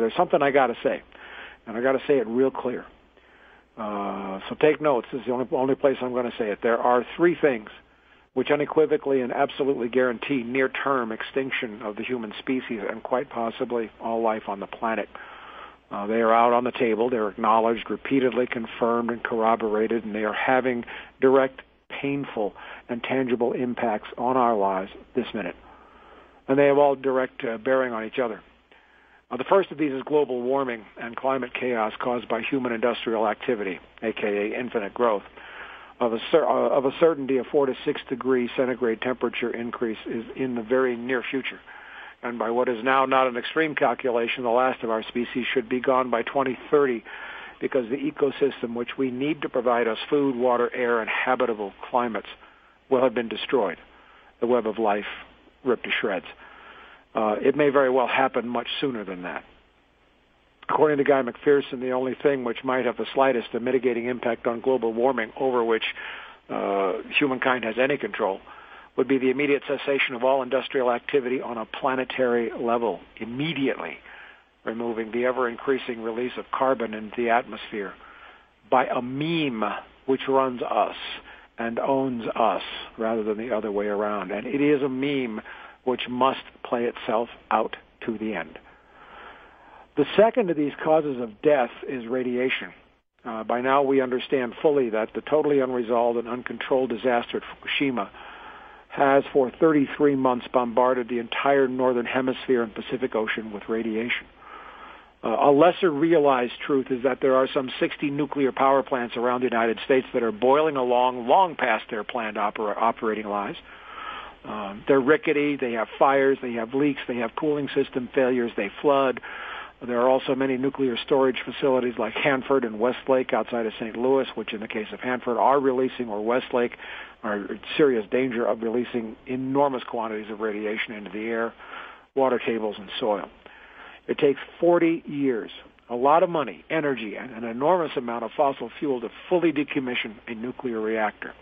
There's something I got to say, and I got to say it real clear. So take notes. This is the only place I'm going to say it. There are three things which unequivocally and absolutely guarantee near-term extinction of the human species and quite possibly all life on the planet. They are out on the table. They're acknowledged, repeatedly confirmed, and corroborated, and they are having direct, painful, and tangible impacts on our lives this minute. And they have all direct bearing on each other. The first of these is global warming and climate chaos caused by human industrial activity, a.k.a. infinite growth. Of a certainty, a 4 to 6 degree centigrade temperature increase is in the very near future. And by what is now not an extreme calculation, the last of our species should be gone by 2030 because the ecosystem which we need to provide us food, water, air, and habitable climates will have been destroyed. The web of life ripped to shreds. It may very well happen much sooner than that. According to Guy McPherson, the only thing which might have the slightest and mitigating impact on global warming over which humankind has any control would be the immediate cessation of all industrial activity on a planetary level, immediately removing the ever-increasing release of carbon into the atmosphere by a meme which runs us and owns us rather than the other way around. And it is a meme which must play itself out to the end. The second of these causes of death is radiation. By now we understand fully that the totally unresolved and uncontrolled disaster at Fukushima has for 33 months bombarded the entire northern hemisphere and Pacific Ocean with radiation. A lesser realized truth is that there are some 60 nuclear power plants around the United States that are boiling along long past their planned operating lives. They're rickety, they have fires, they have leaks, they have cooling system failures, they flood. There are also many nuclear storage facilities like Hanford and Westlake outside of St. Louis, which in the case of Hanford are releasing, or Westlake are in serious danger of releasing enormous quantities of radiation into the air, water tables, and soil. It takes 40 years, a lot of money, energy, and an enormous amount of fossil fuel to fully decommission a nuclear reactor.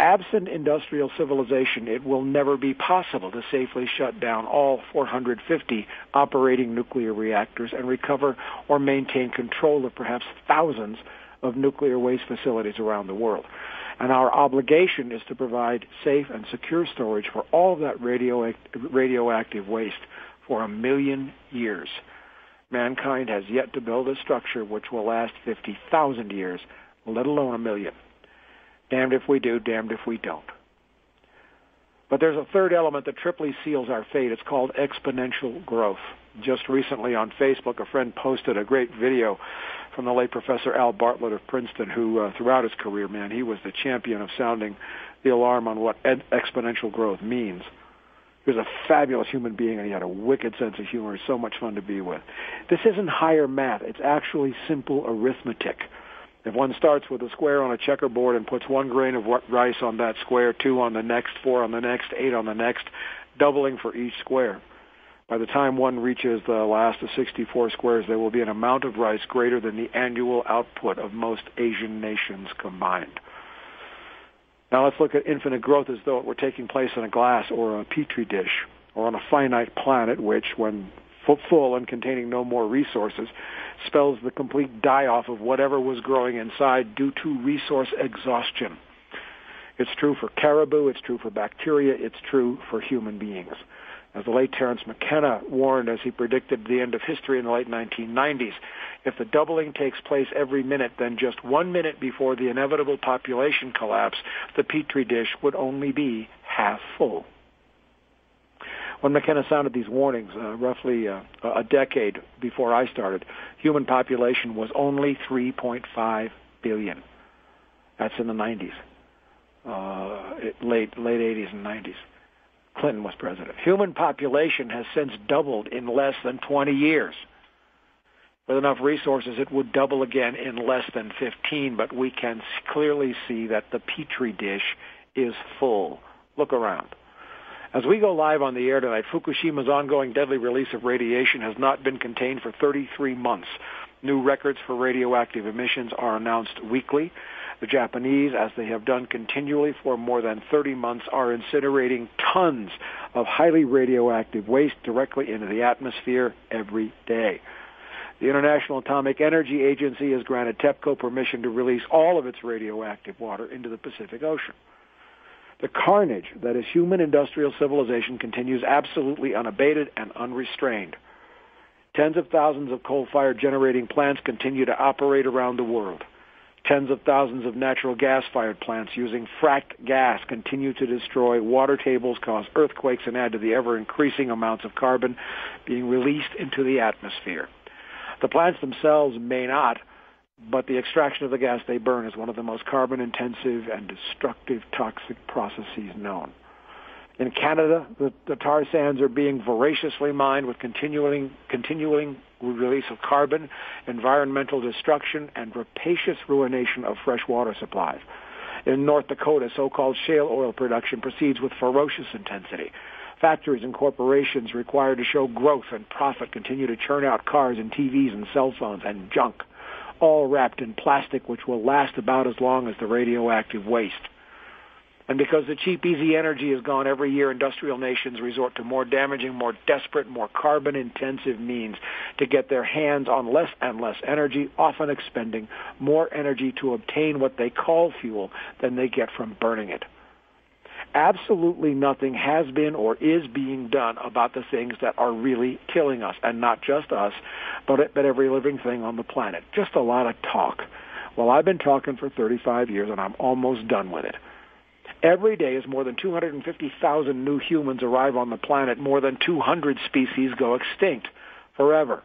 Absent industrial civilization, it will never be possible to safely shut down all 450 operating nuclear reactors and recover or maintain control of perhaps thousands of nuclear waste facilities around the world. And our obligation is to provide safe and secure storage for all of that radioactive waste for 1 million years. Mankind has yet to build a structure which will last 50,000 years, let alone 1 million. Damned if we do, damned if we don't. But there's a third element that triply seals our fate. It's called exponential growth. Just recently on Facebook, a friend posted a great video from the late Professor Al Bartlett of Princeton, who throughout his career, man, he was the champion of sounding the alarm on what exponential growth means. He was a fabulous human being, and he had a wicked sense of humor. So much fun to be with. This isn't higher math. It's actually simple arithmetic. If one starts with a square on a checkerboard and puts 1 grain of rice on that square, 2 on the next, 4 on the next, 8 on the next, doubling for each square, by the time one reaches the last of 64 squares, there will be an amount of rice greater than the annual output of most Asian nations combined. Now let's look at infinite growth as though it were taking place in a glass or a petri dish or on a finite planet which, when full and containing no more resources, spells the complete die-off of whatever was growing inside due to resource exhaustion. It's true for caribou, it's true for bacteria, it's true for human beings. As the late Terrence McKenna warned as he predicted the end of history in the late 1990s, if the doubling takes place every minute, then just 1 minute before the inevitable population collapse, the petri dish would only be half full. When McKenna sounded these warnings, roughly a decade before I started, human population was only 3.5 billion. That's in the 90s, late 80s and 90s. Clinton was president. Human population has since doubled in less than 20 years. With enough resources, it would double again in less than 15, but we can clearly see that the petri dish is full. Look around. As we go live on the air tonight, Fukushima's ongoing deadly release of radiation has not been contained for 33 months. New records for radioactive emissions are announced weekly. The Japanese, as they have done continually for more than 30 months, are incinerating tons of highly radioactive waste directly into the atmosphere every day. The International Atomic Energy Agency has granted TEPCO permission to release all of its radioactive water into the Pacific Ocean. The carnage that is human industrial civilization continues absolutely unabated and unrestrained. Tens of thousands of coal-fired generating plants continue to operate around the world. Tens of thousands of natural gas-fired plants using fracked gas continue to destroy water tables, cause earthquakes, and add to the ever-increasing amounts of carbon being released into the atmosphere. The plants themselves may not, but the extraction of the gas they burn is one of the most carbon-intensive and destructive toxic processes known. In Canada, the tar sands are being voraciously mined with continuing release of carbon, environmental destruction, and rapacious ruination of freshwater supplies. In North Dakota, so-called shale oil production proceeds with ferocious intensity. Factories and corporations required to show growth and profit continue to churn out cars and TVs and cell phones and junk, all wrapped in plastic which will last about as long as the radioactive waste. And because the cheap, easy energy is gone every year, industrial nations resort to more damaging, more desperate, more carbon-intensive means to get their hands on less and less energy, often expending more energy to obtain what they call fuel than they get from burning it. Absolutely nothing has been or is being done about the things that are really killing us, and not just us, but every living thing on the planet. Just a lot of talk. Well, I've been talking for 35 years, and I'm almost done with it. Every day, as more than 250,000 new humans arrive on the planet, more than 200 species go extinct forever.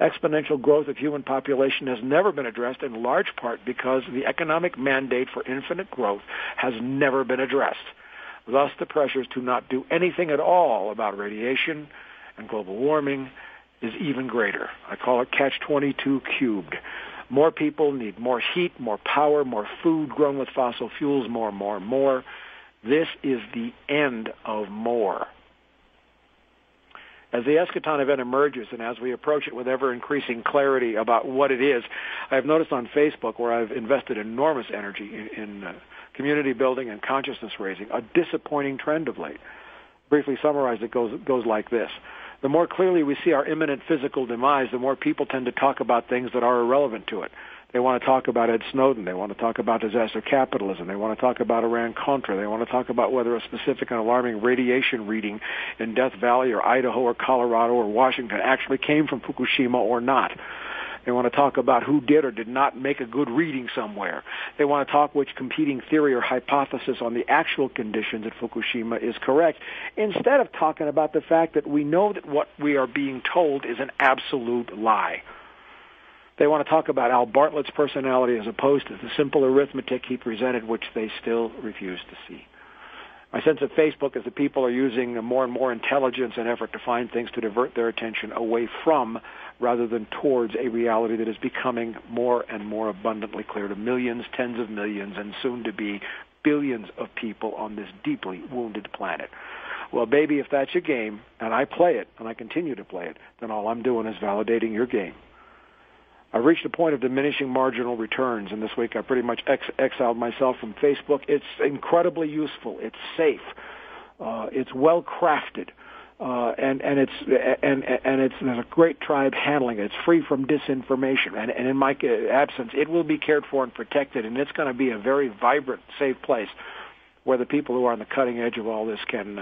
Exponential growth of human population has never been addressed, in large part because the economic mandate for infinite growth has never been addressed. Thus, the pressures to not do anything at all about radiation and global warming is even greater. I call it Catch-22 cubed. More people need more heat, more power, more food grown with fossil fuels, more. This is the end of more. As the eschaton event emerges and as we approach it with ever-increasing clarity about what it is, I've noticed on Facebook, where I've invested enormous energy in community building and consciousness raising, a disappointing trend of late. Briefly summarized, it goes like this. The more clearly we see our imminent physical demise, the more people tend to talk about things that are irrelevant to it. They want to talk about Ed Snowden. They want to talk about disaster capitalism. They want to talk about Iran-Contra. They want to talk about whether a specific and alarming radiation reading in Death Valley or Idaho or Colorado or Washington actually came from Fukushima or not. They want to talk about who did or did not make a good reading somewhere. They want to talk which competing theory or hypothesis on the actual conditions at Fukushima is correct, instead of talking about the fact that we know that what we are being told is an absolute lie. They want to talk about Al Bartlett's personality as opposed to the simple arithmetic he presented, which they still refuse to see. My sense of Facebook is that people are using more and more intelligence and effort to find things to divert their attention away from rather than towards a reality that is becoming more and more abundantly clear to millions, tens of millions, and soon to be billions of people on this deeply wounded planet. Well, baby, if that's your game, and I play it, and I continue to play it, then all I'm doing is validating your game. I've reached a point of diminishing marginal returns, and this week I pretty much exiled myself from Facebook. It's incredibly useful. It's safe. It's well-crafted, and there's a great tribe handling it. It's free from disinformation, and in my absence, it will be cared for and protected, and it's going to be a very vibrant, safe place where the people who are on the cutting edge of all this can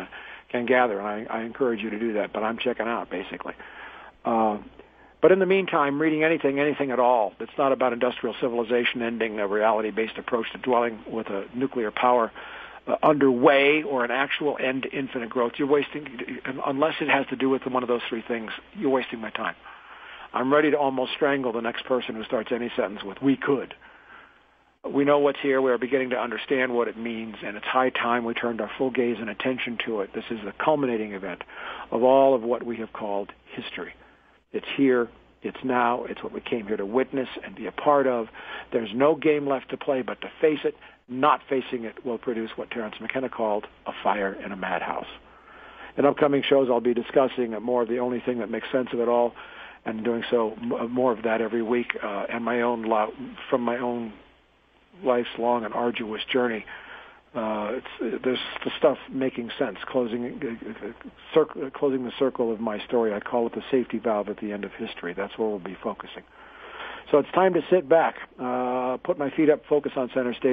gather, and I encourage you to do that, but I'm checking out, basically. But in the meantime, reading anything at all that's not about industrial civilization ending, a reality-based approach to dwelling with a nuclear power underway or an actual end to infinite growth, you're wasting, unless it has to do with one of those three things, you're wasting my time. I'm ready to almost strangle the next person who starts any sentence with, "We could." We know what's here. We are beginning to understand what it means, and it's high time we turned our full gaze and attention to it. This is the culminating event of all of what we have called history. It's here, it's now, it's what we came here to witness and be a part of. There's no game left to play but to face it. Not facing it will produce what Terrence McKenna called a fire in a madhouse. In upcoming shows, I'll be discussing more of the only thing that makes sense of it all, and doing so more of that every week, and my own from my own life's long and arduous journey. There's the stuff making sense, closing the circle of my story. I call it the safety valve at the end of history. That's where we'll be focusing. So it's time to sit back, put my feet up, focus on center stage.